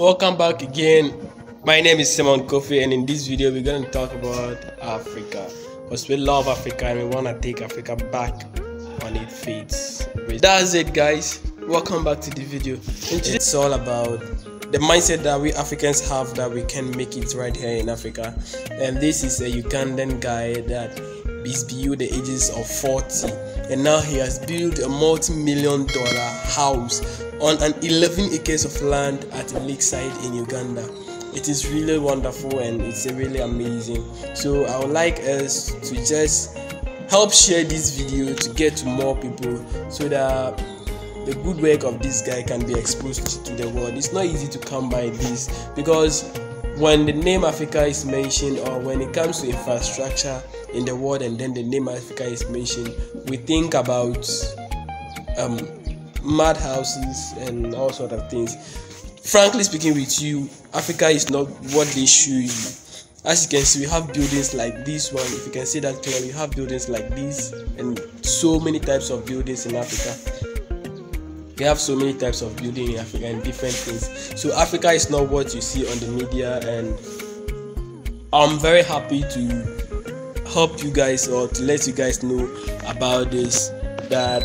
Welcome back again. My name is Simon Kofi, and in this video we're going to talk about Africa, because we love Africa and we want to take Africa back on its feet. That's it, guys. Welcome back to the video. It's all about the mindset that we Africans have, that we can make it right here in Africa. And this is a Ugandan guy that is below the ages of 40, and now he has built a multi-million-dollar house on an 11 acres of land at Lakeside in Uganda. It is really wonderful and it's really amazing. So I would like us to just help share this video to get to more people, so that the good work of this guy can be exposed to the world. It's not easy to come by this, because when the name Africa is mentioned, or when it comes to infrastructure in the world and then the name Africa is mentioned, we think about mud houses and all sort of things. Frankly speaking with you, Africa is not what they show you. As you can see, we have buildings like this one. If you can see that clearly, we have buildings like this, and so many types of buildings in Africa. We have so many types of building in Africa and different things. So Africa is not what you see on the media, and I'm very happy to help you guys, or to let you guys know about this, that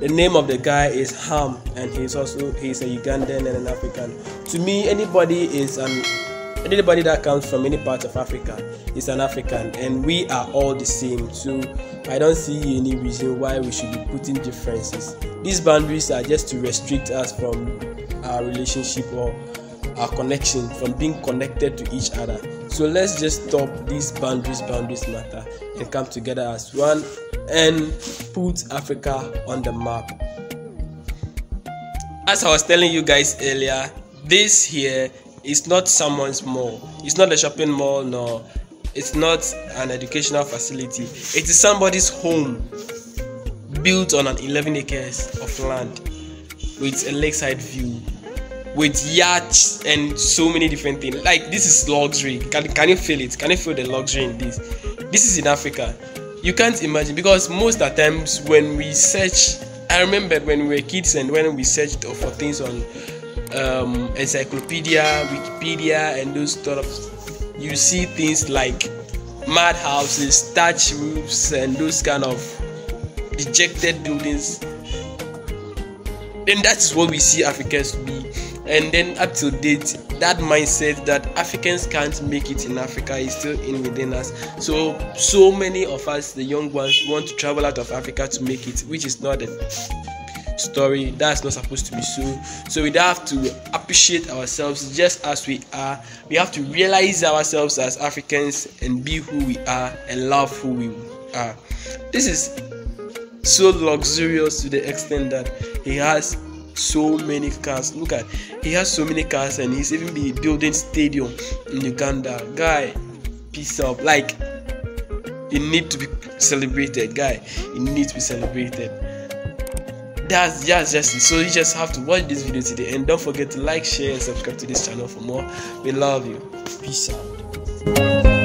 the name of the guy is Ham, and he's a Ugandan and an African. To me, anybody that comes from any part of Africa is an African, and we are all the same. So I don't see any reason why we should be putting differences. These boundaries are just to restrict us from our relationship or our connection, from being connected to each other. So let's just stop these boundaries matter, and come together as one and put Africa on the map. As I was telling you guys earlier, this here, it's not someone's mall. It's not a shopping mall, no. It's not an educational facility. It is somebody's home, built on an 11 acres of land, with a lakeside view, with yachts and so many different things. Like, this is luxury. Can you feel it? Can you feel the luxury in this? This is in Africa. You can't imagine, because most of the times when we search, I remember when we were kids and when we searched for things on encyclopedia, Wikipedia, and those sort of, you see things like mud houses, thatch roofs, and those kind of dejected buildings. Then that's what we see Africans to be. And then up to date, that mindset that Africans can't make it in Africa is still in within us. So many of us, the young ones, want to travel out of Africa to make it, which is not a story that's not supposed to be so. We have to appreciate ourselves just as we are. We have to realize ourselves as Africans and be who we are and love who we are. This is so luxurious to the extent that he has so many cars. Look at, he has so many cars, and he's even been building stadium in Uganda. Guy, peace up. Like, you need to be celebrated, guy. You need to be celebrated. That's just it. So you just have to watch this video today, and don't forget to like, share, and subscribe to this channel for more. We love you. Peace out.